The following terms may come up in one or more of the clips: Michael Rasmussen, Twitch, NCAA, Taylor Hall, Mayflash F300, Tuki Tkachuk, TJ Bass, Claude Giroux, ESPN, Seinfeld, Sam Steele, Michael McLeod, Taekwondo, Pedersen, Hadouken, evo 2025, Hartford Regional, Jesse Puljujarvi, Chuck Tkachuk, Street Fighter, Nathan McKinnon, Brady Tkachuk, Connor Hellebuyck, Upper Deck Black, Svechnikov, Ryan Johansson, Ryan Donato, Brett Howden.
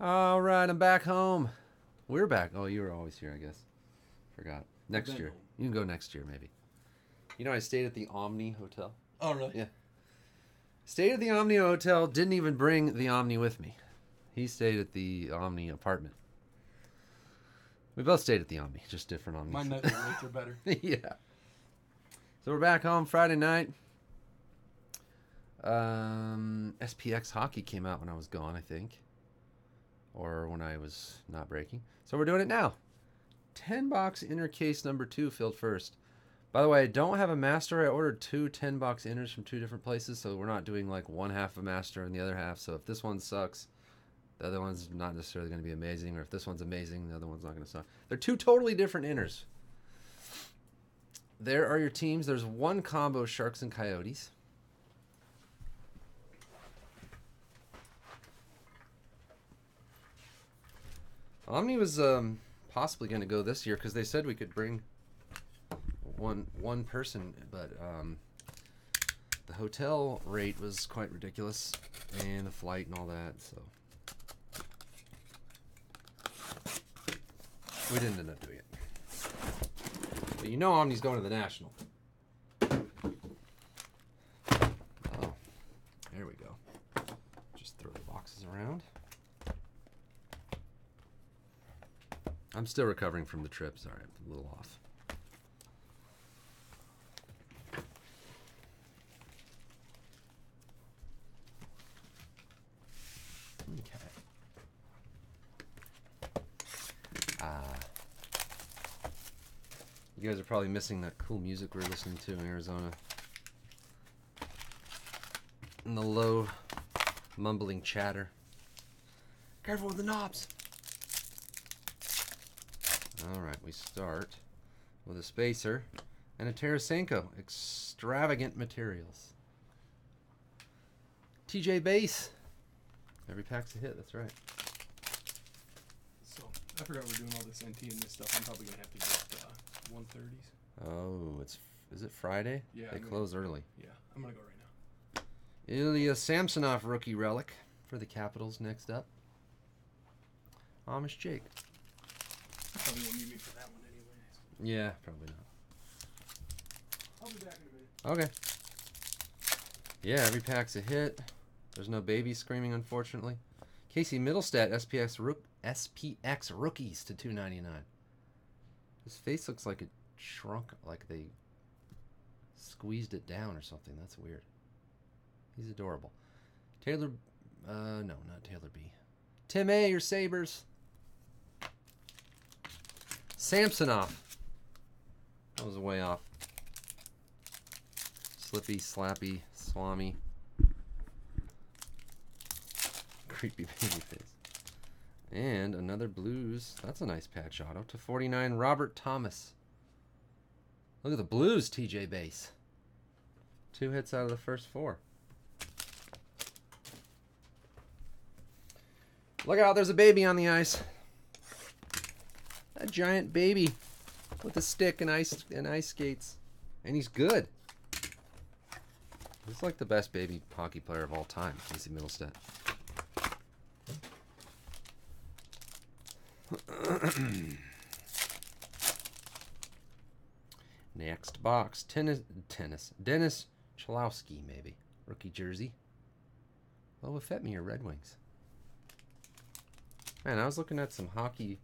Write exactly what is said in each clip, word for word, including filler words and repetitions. All right, I'm back home. We're back. Oh, you were always here, I guess. Forgot. Next year. Home. You can go next year, maybe. You know, I stayed at the Omni Hotel. Oh, really? Yeah. Stayed at the Omni Hotel. Didn't even bring the Omni with me. He stayed at the Omni apartment. We both stayed at the Omni, just different Omni. My nightly rates are better. Yeah. So we're back home Friday night. Um, S P X Hockey came out when I was gone, I think. Or when I was not breaking. So we're doing it now. ten box inner case number two filled first. By the way, I don't have a master. I ordered two ten box inners from two different places, so we're not doing like one half a master and the other half. So if this one sucks, the other one's not necessarily going to be amazing. Or if this one's amazing, the other one's not going to suck. They're two totally different inners. There are your teams. There's one combo, Sharks and Coyotes. Omni was um, possibly going to go this year because they said we could bring one one person, but um, the hotel rate was quite ridiculous and the flight and all that, so we didn't end up doing it. But you know Omni's going to the National. Oh, there we go. Just throw the boxes around. I'm still recovering from the trip. Sorry, I'm a little off. Okay. Uh, you guys are probably missing that cool music we're listening to in Arizona. And the low, mumbling chatter. Careful with the knobs! Alright, we start with a spacer and a Tarasenko. Extravagant materials. T J Bass. Every pack's a hit, that's right. So, I forgot we're doing all this N T and this stuff. I'm probably going to have to get uh, one thirties. Oh, it's is it Friday? Yeah. They I'm close gonna, early. Yeah, I'm going to go right now. Ilya Samsonov rookie relic for the Capitals next up. Amish Jake. Probably won't need me for that one anyways. Yeah, probably not. I'll be back in a minute. Okay. Yeah, every pack's a hit. There's no baby screaming, unfortunately. Casey Mittelstadt, S P X, rook, S P X rookies to two ninety-nine. His face looks like it shrunk, like they squeezed it down or something. That's weird. He's adorable. Taylor, uh, no, not Taylor B. Tim A, your Sabres. Samsonov. That was way off. Slippy, slappy, swami. Creepy baby face. And another Blues. That's a nice patch auto. To forty-nine, Robert Thomas. Look at the Blues, T J Bass. Two hits out of the first four. Look out, there's a baby on the ice. A giant baby with a stick and ice and ice skates, and he's good. He's like the best baby hockey player of all time, Casey Mittelstadt. Next box, tennis, tennis, Dennis Chalowski, maybe rookie jersey. Bob Fettman, your Red Wings. Man, I was looking at some hockey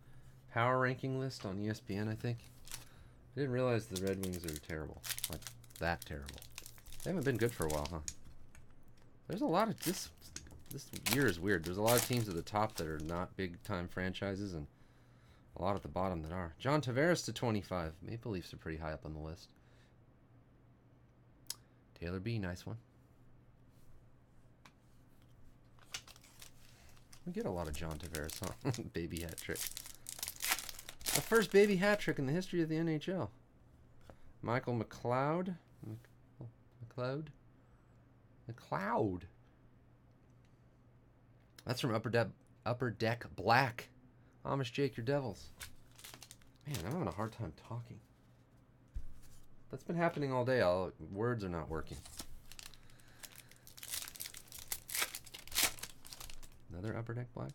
power ranking list on E S P N, I think. I didn't realize the Red Wings are terrible. Like, that terrible. They haven't been good for a while, huh? There's a lot of... This this year is weird. There's a lot of teams at the top that are not big-time franchises and a lot at the bottom that are. John Tavares to twenty-five. Maple Leafs are pretty high up on the list. Taylor B, nice one. We get a lot of John Tavares, huh? Baby hat trick. The first baby hat trick in the history of the N H L. Michael McLeod. McLeod? McLeod. That's from Upper Deck Upper Deck Black. Amish Jake, your Devils. Man, I'm having a hard time talking. That's been happening all day. All words are not working. Another Upper Deck Black.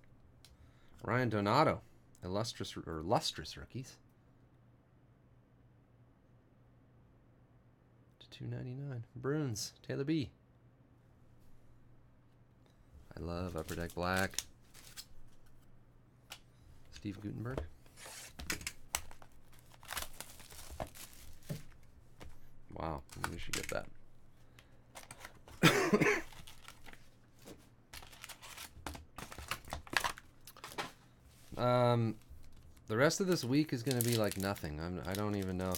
Ryan Donato, illustrious or lustrous rookies. two ninety-nine. Bruins, Taylor B. I love Upper Deck Black. Steve Gutenberg. Wow, we should get that. um, the rest of this week is going to be like nothing. I'm, I don't even know.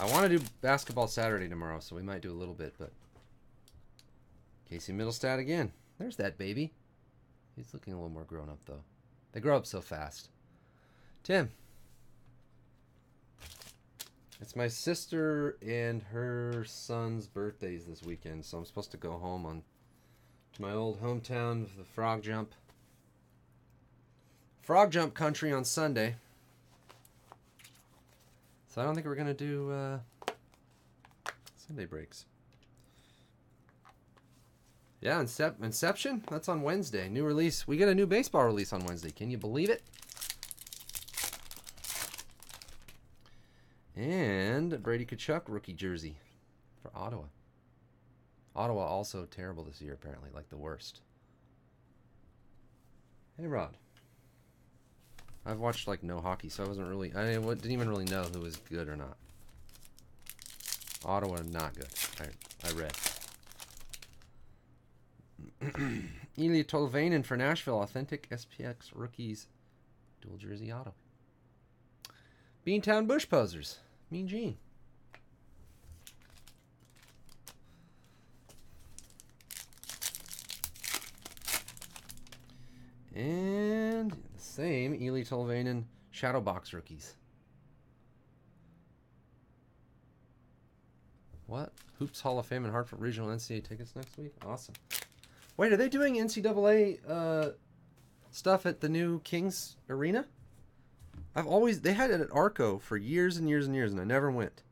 I want to do Basketball Saturday tomorrow, so we might do a little bit, but... Casey Mittelstadt again. There's that baby. He's looking a little more grown up, though. They grow up so fast. Tim. It's my sister and her son's birthdays this weekend, so I'm supposed to go home on to my old hometown of the Frog Jump. Frog Jump country on Sunday. So I don't think we're going to do uh, Sunday breaks. Yeah, Incep- Inception? That's on Wednesday. New release. We get a new baseball release on Wednesday. Can you believe it? And Brady Tkachuk rookie jersey for Ottawa. Ottawa also terrible this year, apparently. Like the worst. Hey, Rod. I've watched like no hockey, so I wasn't really, I didn't even really know who was good or not. Ottawa, not good. I, I read. Ilia Tolvanen for Nashville, authentic S P X rookies, dual jersey auto. Beantown Bush Posers, Mean Gene. And the same Eeli Tolvanen Shadow Box rookies. What? Hoops Hall of Fame and Hartford Regional N C double A tickets next week? Awesome. Wait, are they doing N C double A uh, stuff at the new Kings Arena? I've always... They had it at Arco for years and years and years, and I never went.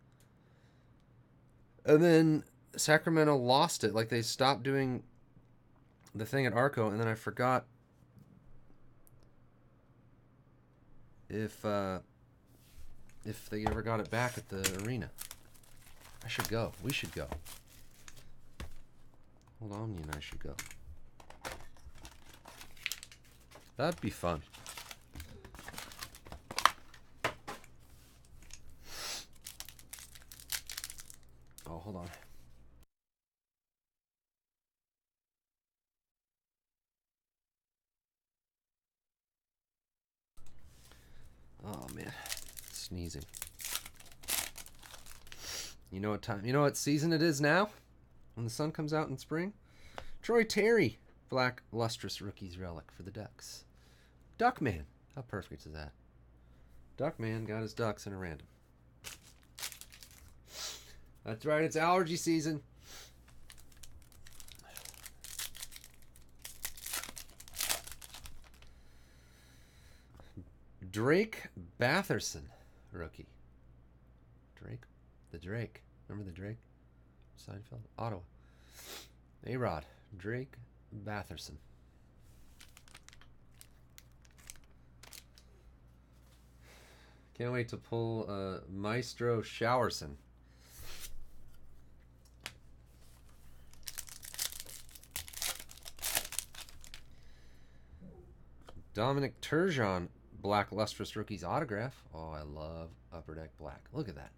And then Sacramento lost it. Like, they stopped doing the thing at Arco, and then I forgot... If uh, if they ever got it back at the arena. I should go. We should go. Old Omni and I should go. That'd be fun. Oh, hold on. Oh man, sneezing. You know what time? You know what season it is now? When the sun comes out in spring? Troy Terry, black lustrous rookies relic for the Ducks. Duckman, how perfect is that? Duckman got his ducks in a random. That's right, it's allergy season. Drake Batherson, rookie. Drake? The Drake. Remember the Drake? Seinfeld? Ottawa. A-Rod. Drake Batherson. Can't wait to pull uh, Maestro Showerson. Dominic Turgeon. Black lustrous rookies autograph. Oh, I love Upper Deck Black. Look at that.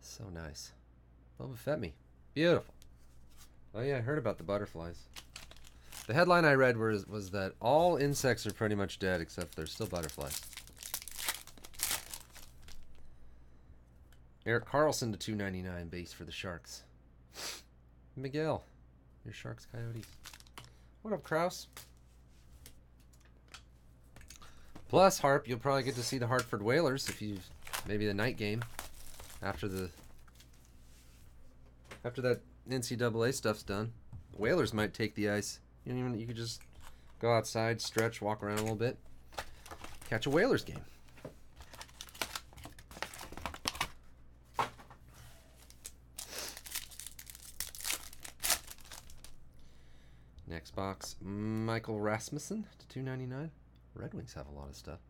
So nice. Bob Fettman. Beautiful. Oh yeah, I heard about the butterflies. The headline I read was was that all insects are pretty much dead except there's still butterflies. Erik Karlsson to two ninety-nine base for the Sharks. Miguel, your Sharks Coyotes. What up, Kraus? Plus, Harp, you'll probably get to see the Hartford Whalers if you maybe the night game after the after that N C double A stuff's done. The Whalers might take the ice. You don't even you could just go outside, stretch, walk around a little bit, catch a Whalers game. box, Michael Rasmussen to two ninety nine. Red Wings have a lot of stuff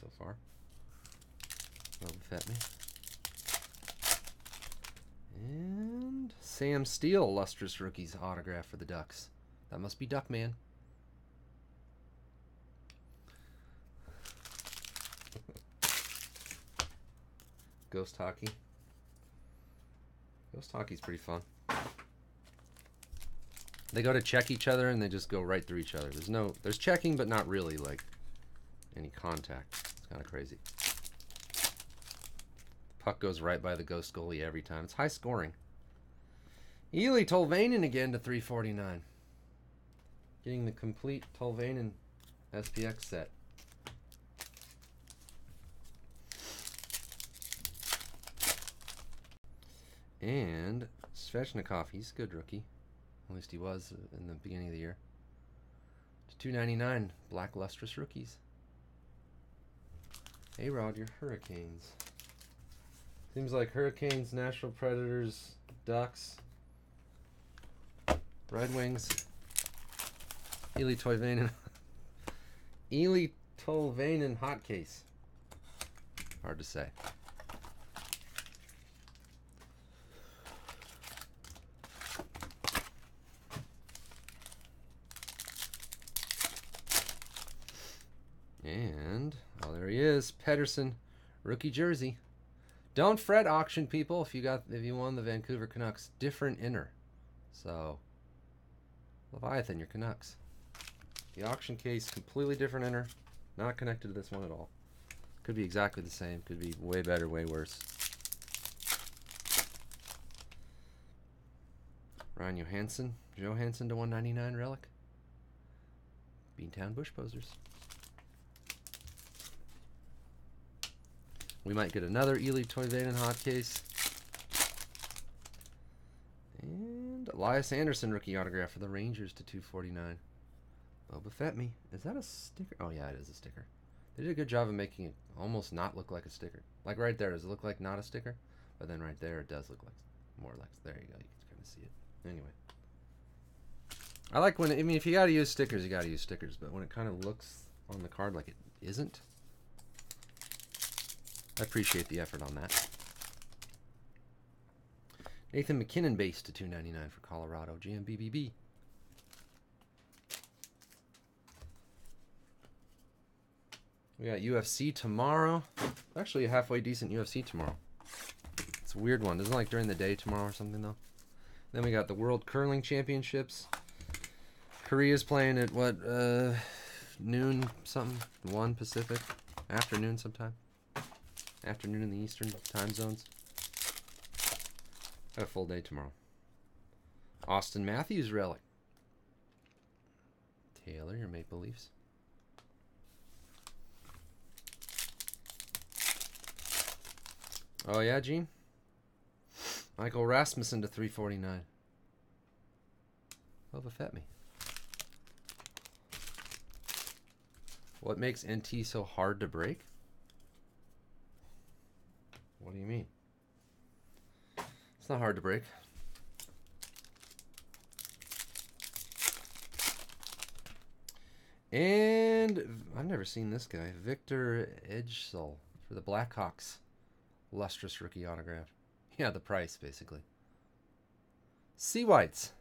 so far. Bob Fettman. And Sam Steele, lustrous rookies autograph for the Ducks. That must be Duckman. Ghost hockey. Ghost hockey's pretty fun. They go to check each other and they just go right through each other. There's no, there's checking, but not really like any contact. It's kind of crazy. Puck goes right by the ghost goalie every time. It's high scoring. Eeli Tolvanen again to three forty-nine. Getting the complete Tolvanen S P X set. And Svechnikov, he's a good rookie. At least he was in the beginning of the year. To two ninety-nine, Black Lustrous Rookies. Hey, Rod, your Hurricanes. Seems like Hurricanes, Nashville Predators, Ducks, Red Wings, Eeli Tolvanen. Eeli Tolvanen hot case. Hard to say. And, oh, there he is, Pedersen, rookie jersey. Don't fret, auction people. If you got, if you won the Vancouver Canucks, different inner. So, Leviathan, your Canucks. The auction case, completely different inner. Not connected to this one at all. Could be exactly the same. Could be way better, way worse. Ryan Johansson, Johansson to one ninety-nine relic. Beantown Bush Posers. We might get another Eeli Tolvanen hot case. And Elias Anderson rookie autograph for the Rangers to two forty-nine. Boba Fett me. Is that a sticker? Oh yeah, it is a sticker. They did a good job of making it almost not look like a sticker. Like right there, does it look like not a sticker? But then right there, it does look like more like. There you go. You can kind of see it. Anyway, I like when it, I mean, if you gotta use stickers, you gotta use stickers. But when it kind of looks on the card like it isn't. I appreciate the effort on that. Nathan McKinnon base to two ninety-nine for Colorado. G M B B B. We got U F C tomorrow. Actually, a halfway decent U F C tomorrow. It's a weird one. Isn't it like during the day tomorrow or something, though? Then we got the World Curling Championships. Korea's playing at, what, uh, noon something? one Pacific? Afternoon sometime? Afternoon in the Eastern time zones. Got a full day tomorrow. Austin Matthews relic. Taylor, your Maple Leafs. Oh yeah, Gene. Michael Rasmussen to three forty-nine. Boba Fett me. What makes N T so hard to break? What do you mean? It's not hard to break. And I've never seen this guy. Victor Edgesol for the Blackhawks. Lustrous rookie autograph. Yeah, the price, basically. Sea Whites.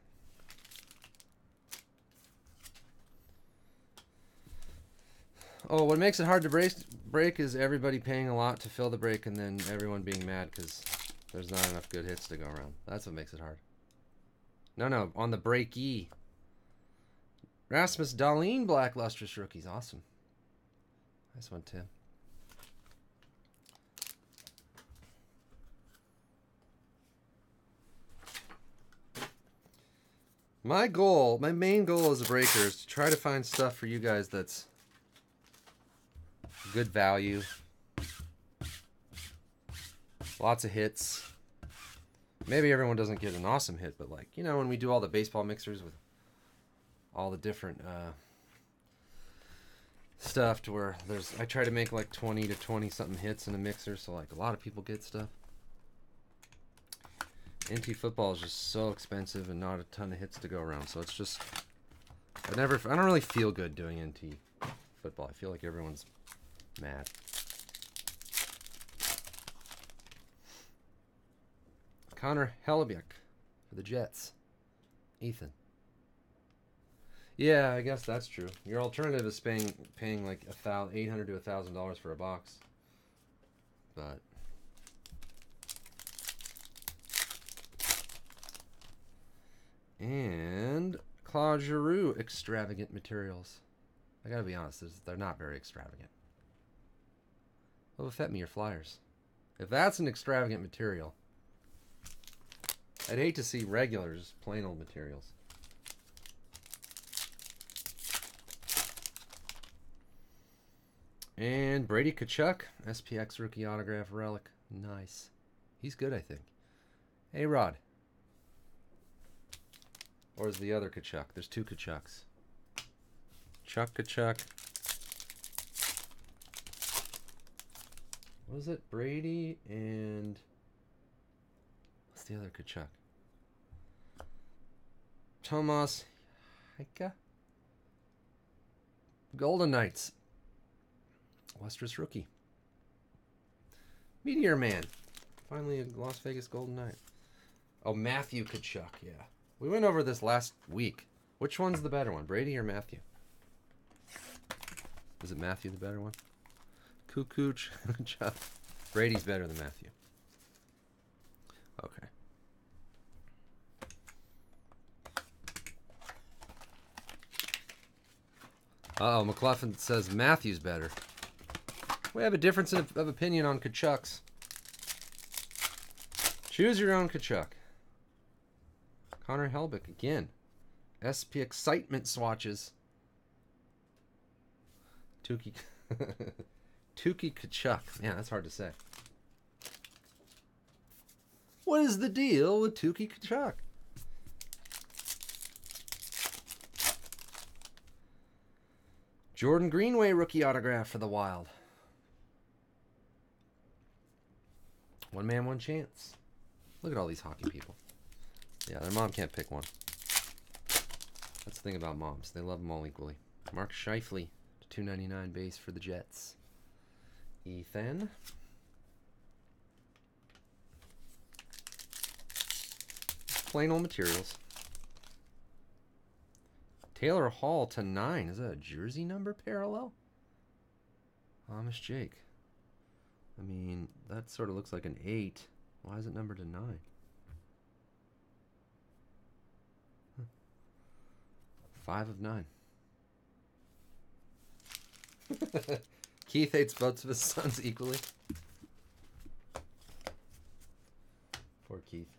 Oh, what makes it hard to break, break is everybody paying a lot to fill the break and then everyone being mad because there's not enough good hits to go around. That's what makes it hard. No, no, on the breakee. Rasmus Dahlin, Black Lustrous Rookies. Awesome. Nice one, Tim. My goal, my main goal as a breaker is to try to find stuff for you guys that's good value, lots of hits. Maybe everyone doesn't get an awesome hit, but like, you know, when we do all the baseball mixers with all the different uh, stuff to where there's, I try to make like twenty to twenty something hits in a mixer, so like a lot of people get stuff. N T football is just so expensive and not a ton of hits to go around. So it's just, I never, I don't really feel good doing N T football. I feel like everyone's mad. Connor Hellebuyck for the Jets. Ethan. Yeah, I guess that's true. Your alternative is paying paying like a thousand, eight hundred to a thousand dollars for a box. But and Claude Giroux extravagant materials. I gotta be honest, they're not very extravagant. What will affect me your Flyers? If that's an extravagant material, I'd hate to see regulars, plain old materials. And Brady Tkachuk, S P X rookie autograph relic. Nice. He's good, I think. Hey, Rod. Or is the other Tkachuk? There's two Tkachuks. Chuck Tkachuk. What was it? Brady and... What's the other Tkachuk? Tomas Hika. Golden Knights. Lustrous rookie. Meteor Man. Finally a Las Vegas Golden Knight. Oh, Matthew Tkachuk, yeah. We went over this last week. Which one's the better one, Brady or Matthew? Is it Matthew the better one? Cuckoo Chuck. Brady's better than Matthew. Okay. Uh-oh, McLaughlin says Matthew's better. We have a difference of, of opinion on Tkachuks. Choose your own Tkachuk. Connor Hellebuyck again. S P Excitement swatches. Tuki Tuki Tkachuk. Man, that's hard to say. What is the deal with Tuki Tkachuk? Jordan Greenway rookie autograph for the Wild. One man, one chance. Look at all these hockey people. Yeah, their mom can't pick one. That's the thing about moms. They love them all equally. Mark Scheifele to two ninety-nine base for the Jets. Ethan. Plain old materials. Taylor Hall to nine. Is that a jersey number parallel? Amish Jake. I mean, that sort of looks like an eight. Why is it numbered to nine? Huh. Five of nine. Keith hates both of his sons equally. Poor Keith.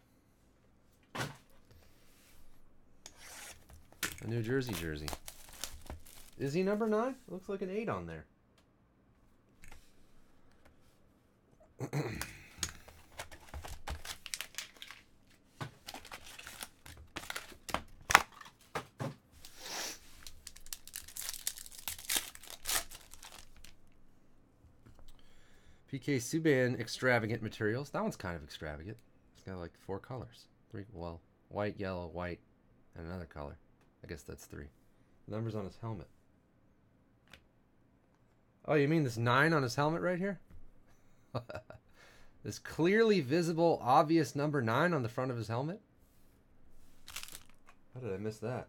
A New Jersey jersey. Is he number nine? Looks like an eight on there. P K Subban extravagant materials. That one's kind of extravagant. It's got like four colors. Three, well, white, yellow, white, and another color. I guess that's three. The number's on his helmet. Oh, you mean this nine on his helmet right here? This clearly visible, obvious number nine on the front of his helmet? How did I miss that?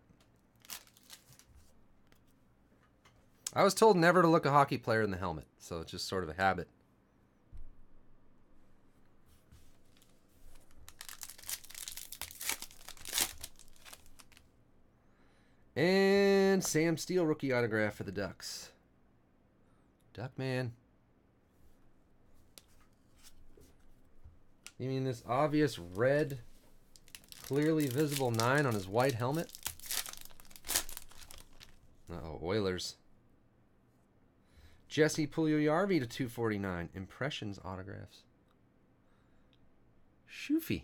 I was told never to look a hockey player in the helmet, so it's just sort of a habit. And Sam Steele rookie autograph for the Ducks. Duckman. You mean this obvious red, clearly visible nine on his white helmet? Uh-oh, Oilers. Jesse Puljujarvi to two forty-nine. Impressions autographs. Shoofy.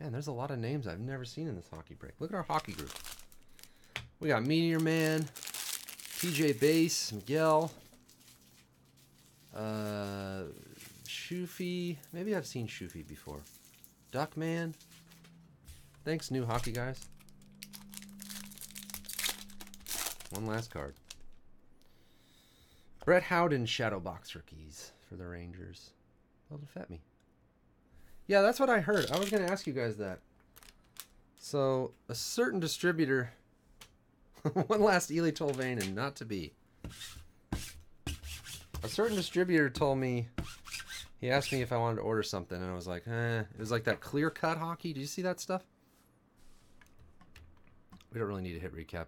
Man, there's a lot of names I've never seen in this hockey break. Look at our hockey group. We got Meteor Man, T J Bass, Miguel, uh... Shoofy. Maybe I've seen Shoofy before. Duckman. Thanks, new hockey guys. One last card. Brett Howden Shadow Box Rookies for the Rangers. Bob Fettman. Yeah, that's what I heard. I was going to ask you guys that. So, a certain distributor. One last Eeli Tolvanen, and not to be. A certain distributor told me, he asked me if I wanted to order something, and I was like, eh. It was like that clear cut hockey. Did you see that stuff? We don't really need to hit recap